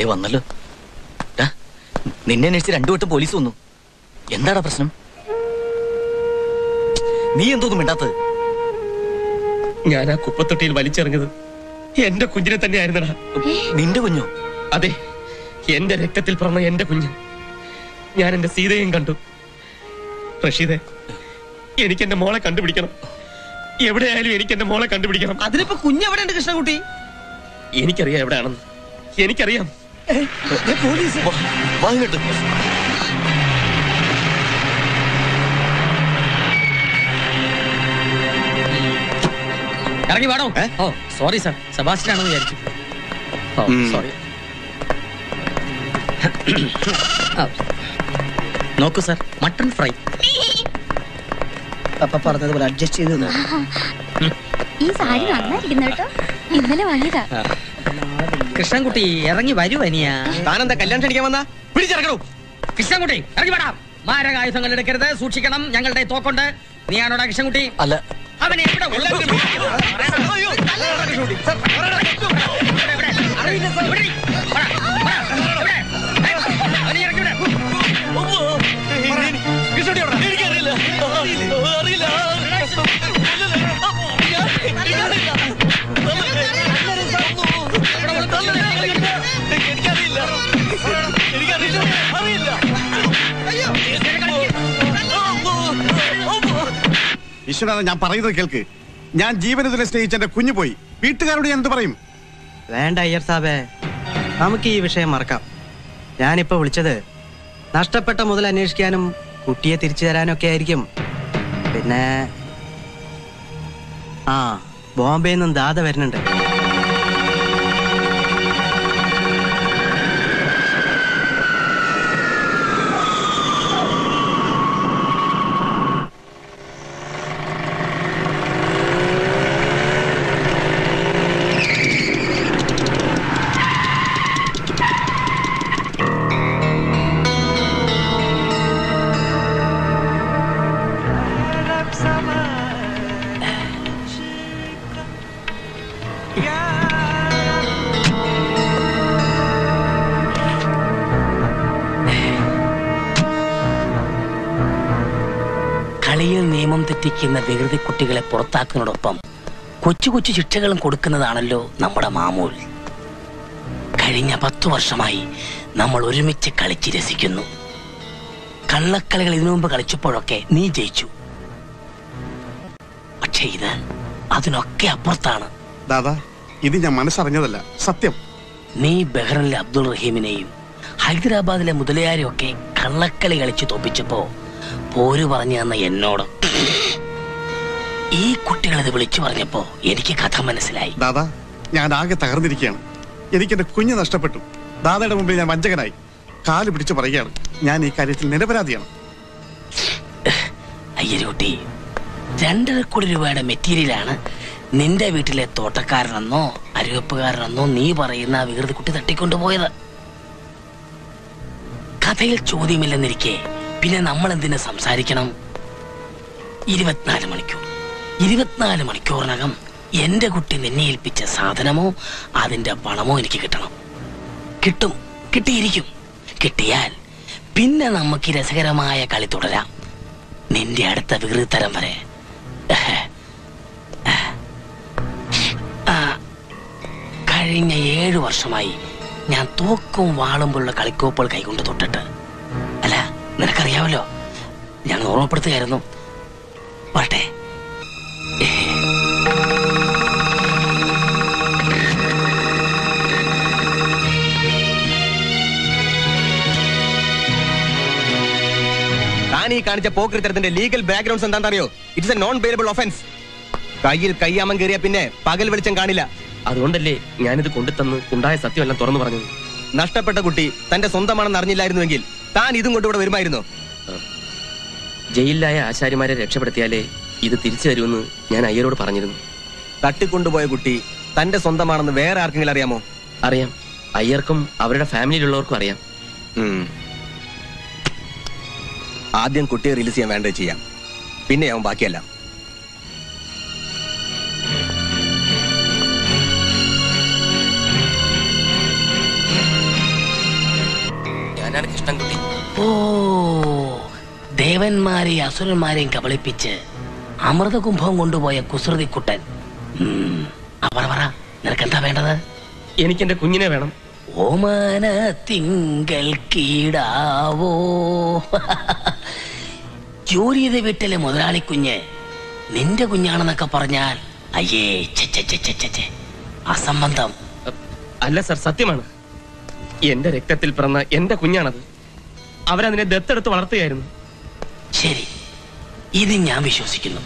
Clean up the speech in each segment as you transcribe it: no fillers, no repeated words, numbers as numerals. ദേ വന്നല്ലോ. നിന്നെ അന്വേഷിച്ച് രണ്ടുവട്ടം പോലീസ് വന്നു. എന്താടാ പ്രശ്നം? നീ എന്തോന്നും മിണ്ടാത്തത്? ഞാൻ ആ കുപ്പത്തൊട്ടിയിൽ വലിച്ചെറിഞ്ഞത് എന്റെ കുഞ്ഞിനെ തന്നെയായിരുന്നടാ. നിന്റെ കുഞ്ഞോ? അതെ, എന്റെ രക്തത്തിൽ പിറന്ന എന്റെ കുഞ്ഞ്. ഞാൻ എന്റെ സീതയും കണ്ടു. റഷീദേ, എനിക്ക് എന്റെ മോളെ കണ്ടുപിടിക്കണം. എവിടെയായാലും എനിക്ക് എന്റെ മോളെ കണ്ടുപിടിക്കണം. അതിനിപ്പോ കുഞ്ഞെവിടെ ഉണ്ട് കൃഷ്ണൻകുട്ടി? എനിക്കറിയാം എവിടെയാണെന്ന്, എനിക്കറിയാം. ഇറങ്ങി വേണോ? ഓ സോറി സാർ, സെബാസ്റ്റ്യൻ ആണെന്ന് വിചാരിച്ചു. സോറി. നോക്കൂ സാർ, മട്ടൺ ഫ്രൈ. പറഞ്ഞതുപോലെ അഡ്ജസ്റ്റ് ചെയ്ത് ഈ സാരി വന്നായിരിക്കുന്നു കേട്ടോ, ഇന്നലെ വാങ്ങിയതാ. കൃഷ്ണൻകുട്ടി ഇറങ്ങി വരുവനിയാ. താനെന്താ കല്യാണം ക്ഷണിക്കാൻ വന്നാ? പിടിച്ചിറക്കണോ? കൃഷ്ണൻകുട്ടി ഇറങ്ങി വേണം. മാരകായുധങ്ങൾ എടുക്കരുത്, സൂക്ഷിക്കണം. ഞങ്ങളുടെ തോക്കുണ്ട്. നീയാണോടാ കൃഷ്ണൻകുട്ടി? അല്ല. അവനെ ഈശ്വരാണ് ഞാൻ പറയുന്നത് കേൾക്ക്. ഞാൻ ജീവനത്തിനെ സ്നേഹിച്ച എന്റെ കുഞ്ഞു പോയി. വീട്ടുകാരോട് ഞാൻ എന്ത് പറയും? വേണ്ട അയ്യർ സാബേ, നമുക്ക് ഈ വിഷയം മറക്കാം. ഞാനിപ്പോ വിളിച്ചത് നഷ്ടപ്പെട്ട മുതൽ അന്വേഷിക്കാനും കുട്ടിയെ തിരിച്ചു തരാനൊക്കെ ആയിരിക്കും. പിന്നെ ആ ബോംബെയിൽ നിന്നും ദാദ വരുന്നുണ്ട്. വികൃതി കുട്ടികളെ പുറത്താക്കുന്നതോടൊപ്പം കൊച്ചു കൊച്ചു ശിക്ഷകളും കൊടുക്കുന്നതാണല്ലോ നമ്മുടെ മാമൂൽ. കഴിഞ്ഞ 10 വർഷമായി നമ്മൾ ഒരുമിച്ച് കളിച്ച് രസിക്കുന്നു. കള്ളക്കളികൾ ഇതിനു മുമ്പ് കളിച്ചപ്പോഴൊക്കെ നീ ജയിച്ചു. പക്ഷെ ഇത് അതിനൊക്കെ അപ്പുറത്താണ്. ദാദാ, ഇത് ഞാൻ മനസ്സറിഞ്ഞതല്ല, സത്യം. നീ ബഹ്റിനിലെ അബ്ദുൾ റഹീമിനെയും ഹൈദരാബാദിലെ മുതലയാരെയൊക്കെ കള്ളക്കളി കളിച്ച് തോപ്പിച്ചപ്പോ പോര് പറഞ്ഞു തന്ന എന്നോട് ഈ കുട്ടികളത് വിളിച്ചു പറഞ്ഞപ്പോ എനിക്ക് കഥ മനസ്സിലായി. ദാദാ, ഞാൻ ആകെ തകർന്നിരിക്കുകയാണ്. എനിക്ക് എന്റെ കുഞ്ഞ് നഷ്ടപ്പെട്ടു. ദാദയുടെ മുമ്പിൽ ഞാൻ വഞ്ചകനായി. കാല് പിടിച്ചു പറയുകയാണ്, ഞാൻ ഈ കാര്യത്തിൽ നിരപരാധിയാണ്. അയ്യരുട്ടി, 2.5 കോടി രൂപയുടെ മെറ്റീരിയലാണ് നിന്റെ വീട്ടിലെ തോട്ടക്കാരനെന്നോ അരുവപ്പുകാരനെന്നോ നീ പറയുന്ന വികൃതി കുട്ടി തട്ടിക്കൊണ്ടുപോയത്. കഥയിൽ ചോദ്യമില്ലെന്നിരിക്കെ പിന്നെ നമ്മൾ എന്തിനു സംസാരിക്കണം? 24 മണിക്കൂറിനകം എന്റെ കുട്ടി നിന്നെ ഏൽപ്പിച്ച സാധനമോ അതിന്റെ പണമോ എനിക്ക് കിട്ടണം. കിട്ടും, കിട്ടിയിരിക്കും. കിട്ടിയാൽ പിന്നെ നമുക്ക് രസകരമായ കളി തുടരാം. നിന്റെ അടുത്ത വികൃതി തരം വരെ. കഴിഞ്ഞ 7 വർഷമായി ഞാൻ തോക്കും വാളുമ്പോഴുള്ള കളിക്കോപ്പുകൾ കൈകൊണ്ട് തൊട്ടിട്ട് അല്ല, നിനക്കറിയാമല്ലോ. ഞാൻ ഓർമ്മപ്പെടുത്തുകയായിരുന്നു. പറട്ടെ, താൻ ഈ കാണിച്ച പോക്രിത്തരത്തിന്റെ ലീഗൽ ബാക്ക്ഗ്രൗണ്ട്സ് എന്താണെന്നറിയോ? It's a non bearable offence. കയ്യിൽ കയ്യാമം കയറിയ പിന്നെ പകൽ വെളിച്ചം കാണില്ല. അതുകൊണ്ടല്ലേ ഞാനിത് കൊണ്ടുതന്ന് ഉണ്ടായ സത്യമെല്ലാം തുറന്നു പറഞ്ഞു. നഷ്ടപ്പെട്ട കുട്ടി തന്റെ സ്വന്തമാണെന്ന് അറിഞ്ഞില്ലായിരുന്നുവെങ്കിൽ താൻ ഇതും കൊണ്ടിവിടെ വരുമായിരുന്നോ? ജയിലിലായ ആശാരിമാരെ രക്ഷപ്പെടുത്തിയാലേ ഇത് തിരിച്ചു തരുമെന്ന് ഞാൻ അയ്യരോട് പറഞ്ഞിരുന്നു. തട്ടിക്കൊണ്ടുപോയ കുട്ടി തന്റെ സ്വന്തമാണെന്ന് വേറെ ആർക്കെങ്കിലും അറിയാമോ? അറിയാം. അയ്യർക്കും അവരുടെ ഫാമിലിയിലുള്ളവർക്കും അറിയാം. ആദ്യം കുട്ടിയെ റിലീസ് ചെയ്യാൻ വേണ്ടത് ചെയ്യാം, പിന്നെ അവൻ ബാക്കിയല്ല. Nana Krishnanguti. Oh, Devan Mari, Asuran Mari, and Kabalipiche. Amrata Kumpongundu by a Kusuri Kutan. Avara, Narkanta Venda? Yenikin the Kunina Venom. Omana Tingal Kidavo. Jury the Vitele Modali Kunye. Ninda Kunyana Kaparnal. Aye, Chechechecheche. Asamandam. Unless Satimana. Yenda rectatil prana, Yenda Kunyana. Avaran in the third to Arthur. Sherry, Idi Yami Shosikino.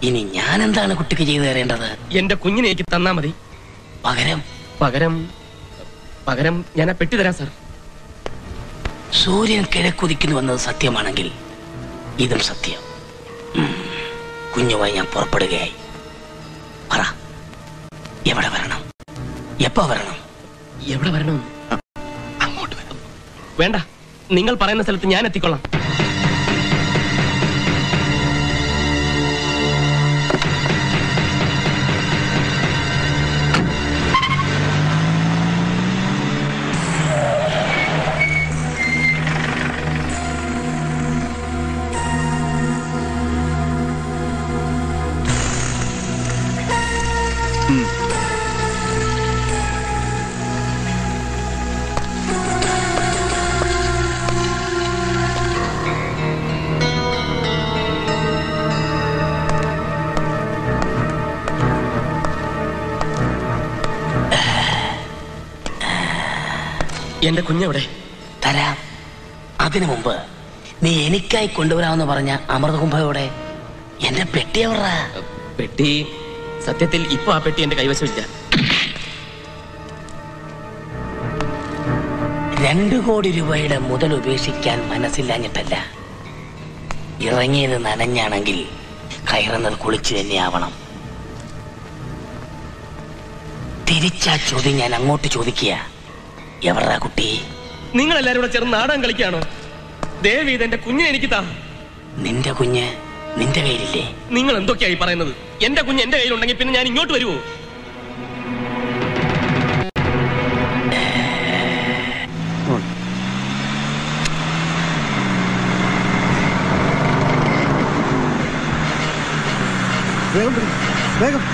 In Yanandana could take either end other. Yenda Kunyanakitanamadi. Pagaram, Yana Petitrasar. Surian Kerakurikin on the Satya Managil. Idam Satya. Kunyavaya Porpagay. Para Yavaranam. Yapavanam. Yavaranam. Venda, Ningal Parana Salatiana Ticola. Yenda Kunyavade. Tara Adinumba. Ni any Kai Kundura on the Varana, Amarakumpa. Yenda Petiora Peti Satil Ipa Peti and the Kaivaswija. Rendugo divide a Mudalu basic can Manasilanipella. Yrangi and Ananyanangil Kairan the Kulichi and Yavanam. Tiricha Chodin and Angot Chodikia. Yavara Kuti. Ninga Ladder Nada and Galicano. David and the Kunya Nikita. Ninda Kunya, Ninda Vili. Ninga and Doki Parano. Yenda Kunya and the Pinian and go to you. Welcome.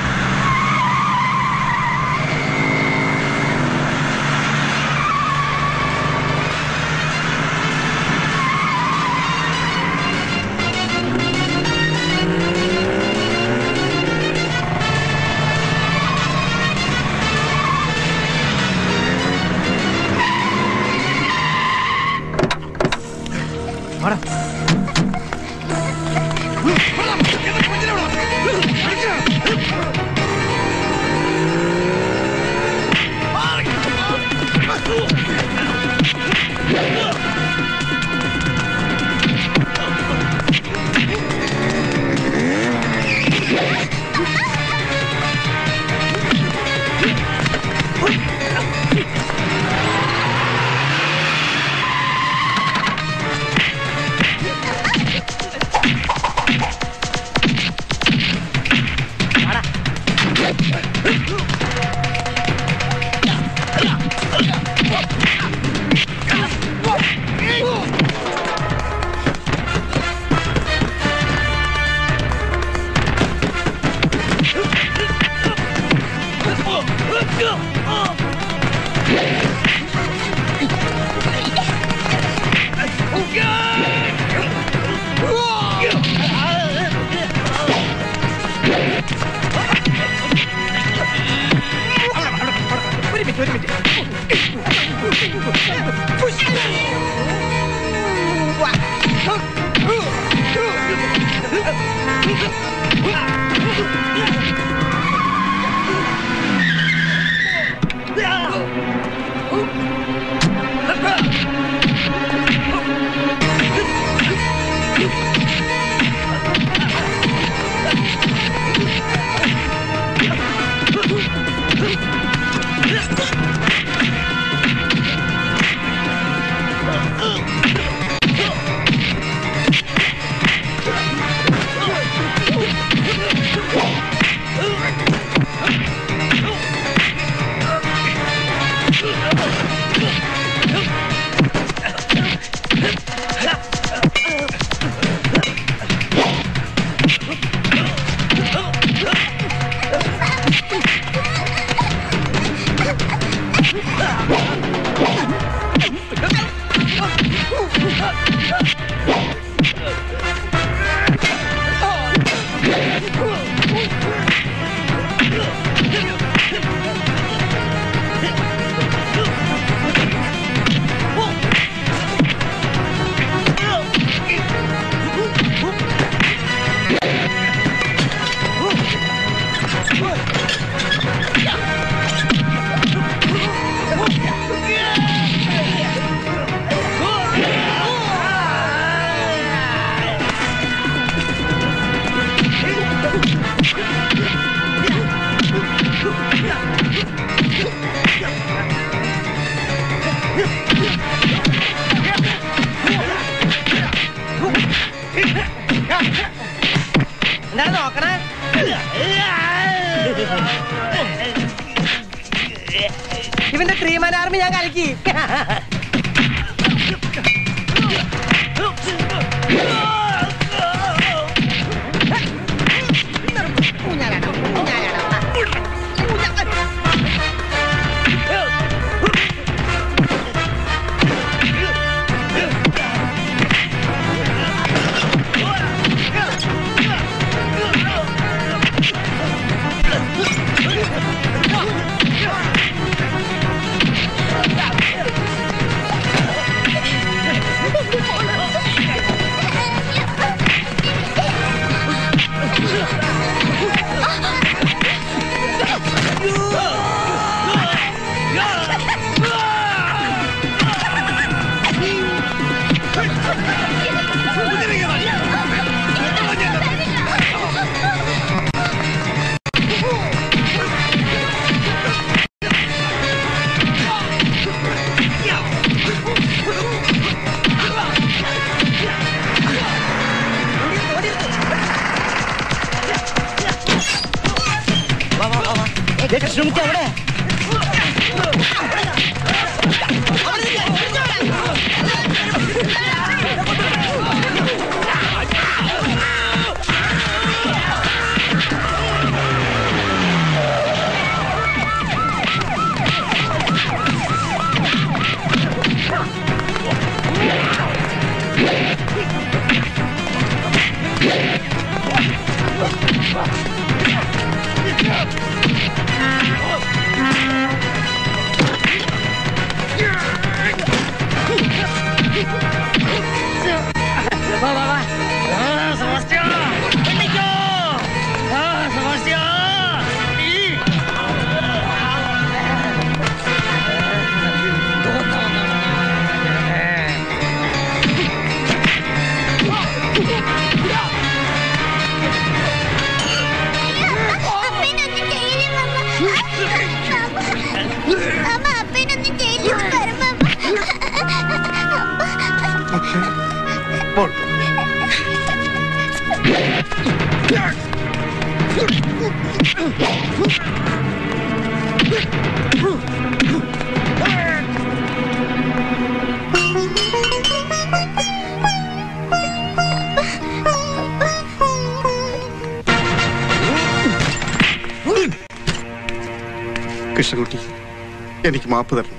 മാപ്പ് തരണം.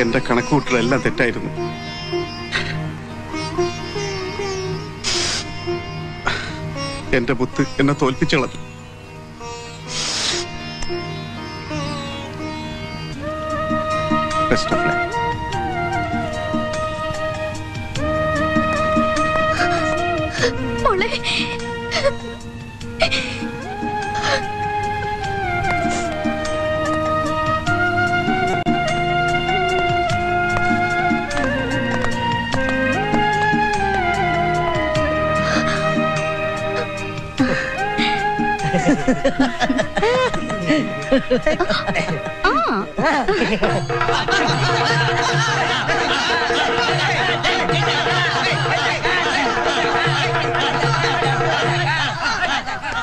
എന്റെ കണക്കുകൂട്ടലെല്ലാം തെറ്റായിരുന്നു. എന്റെ മുത്ത് എന്നെ തോൽപ്പിച്ചു കളഞ്ഞു. Best of luck.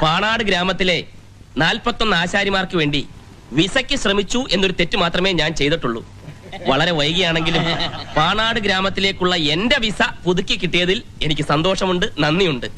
പാണാട് ഗ്രാമത്തിലെ 41 ആശാരിമാർക്ക് വേണ്ടി വിസയ്ക്ക് ശ്രമിച്ചു എന്നൊരു തെറ്റ് മാത്രമേ ഞാൻ ചെയ്തിട്ടുള്ളൂ. വളരെ വൈകിയാണെങ്കിലും പാണാട് ഗ്രാമത്തിലേക്കുള്ള എന്റെ വിസ പുതുക്കി കിട്ടിയതിൽ എനിക്ക് സന്തോഷമുണ്ട്, നന്ദിയുണ്ട്.